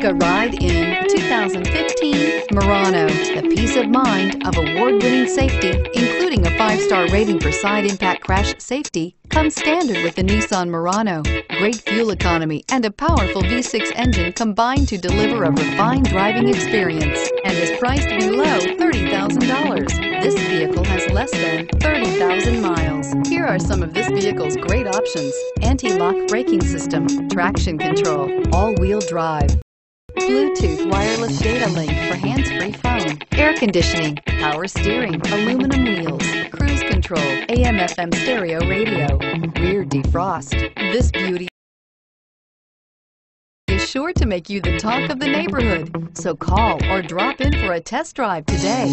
Take a ride in 2015 Murano. The peace of mind of award-winning safety, including a 5-star rating for side impact crash safety, comes standard with the Nissan Murano. Great fuel economy and a powerful V6 engine combine to deliver a refined driving experience, and is priced below $30,000. This vehicle has less than 30,000 miles. Here are some of this vehicle's great options: anti-lock braking system, traction control, all-wheel drive, Bluetooth wireless data link for hands-free phone, air conditioning, power steering, aluminum wheels, cruise control, AM/FM stereo radio, rear defrost. This beauty is sure to make you the talk of the neighborhood, so call or drop in for a test drive today.